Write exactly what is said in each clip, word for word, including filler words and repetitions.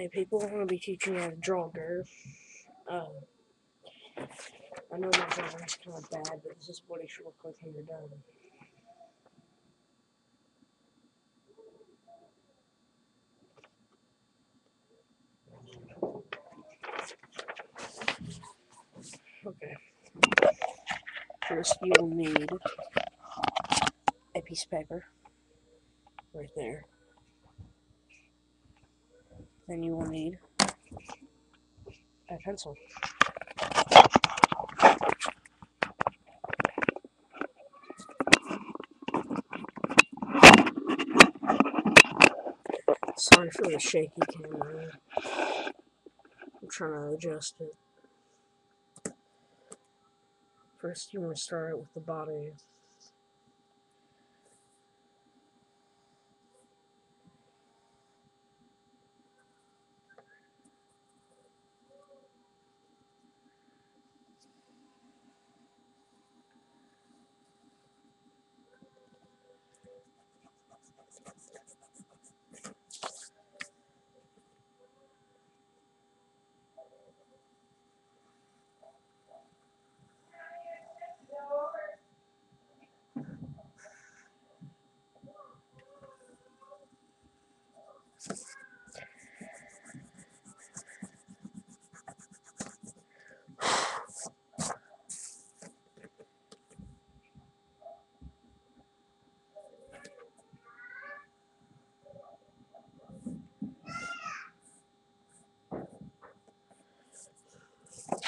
Hey people, I'm going to be teaching you how to draw G I R. Um, I know my drawing's kind of bad, but this is what it should look like when you're done. Okay. First, you'll need a piece of paper, right there. Then you will need a pencil. Sorry for the shaky camera. I'm trying to adjust it. First, you want to start with the body.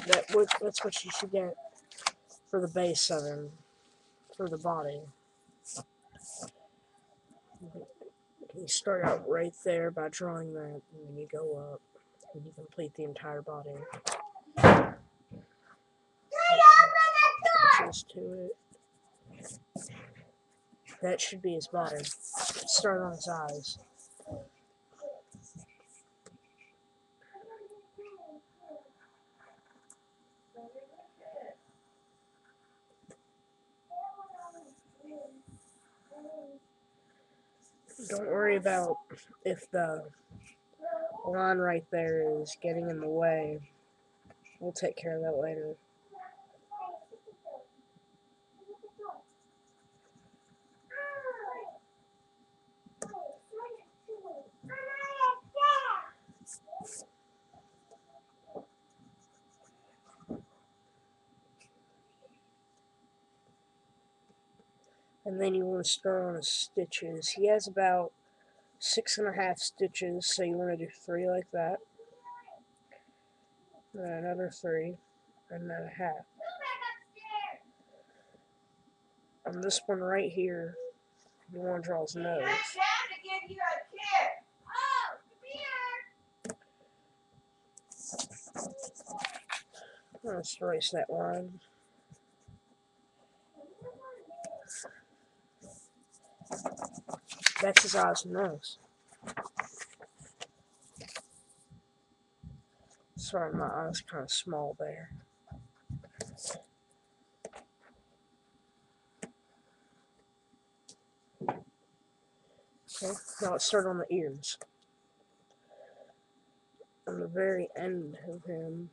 That what, that's what you should get for the base of him, for the body. You start out right there by drawing that, and then you go up, and you complete the entire body. Can you open the door? Just to it. That should be his body. Start on his eyes. Don't worry about if the line right there is getting in the way. We'll take care of that later. And then you want to start on his stitches. He has about six and a half stitches, so you want to do three like that. And then another three, and then a half. On this one right here, you want to draw his nose. Let's erase that line. That's his eyes and nose. Sorry, my eyes kind of small there. Okay, now let's start on the ears. On the very end of him.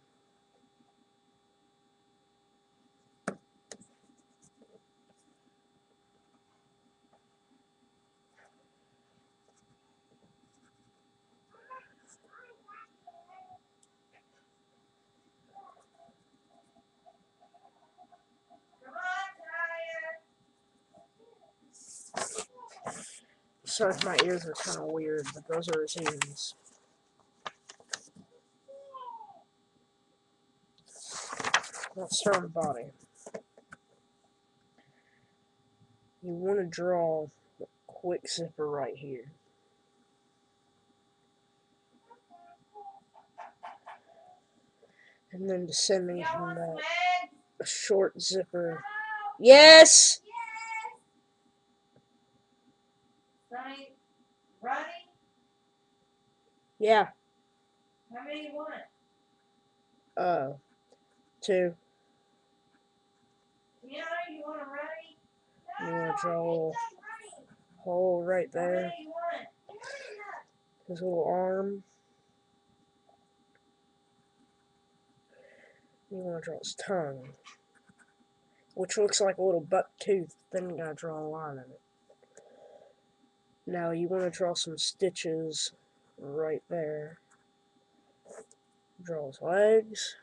Sorry if my ears are kind of weird, but those are his ears. Let's start on the body. You want to draw a quick zipper right here. And then descending from that, a short zipper. Yes! Ronnie? Yeah. How many do you want? Uh, two. Yeah, you want a Ronnie? No, you want to draw a little hole right there. How many do you want? His little arm. You want to draw its tongue, which looks like a little buck tooth. Then you gotta draw a line in it. Now you want to draw some stitches right there. Draw his legs.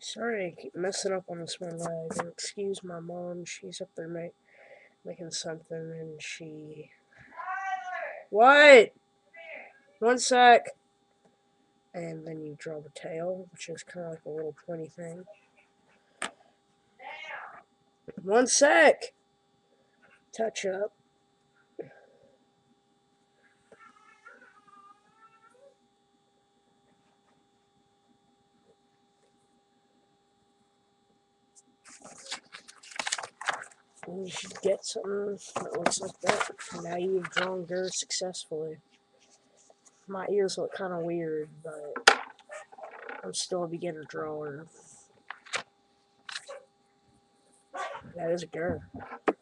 Sorry I keep messing up on this one leg, and excuse my mom, she's up there ma making something, and she... Tyler! What? One sec! And then you draw the tail, which is kind of like a little pointy thing. One sec! Touch up. And you should get something that looks like that. Now you've drawn G I R successfully. My ears look kind of weird, but I'm still a beginner drawer. That is a G I R.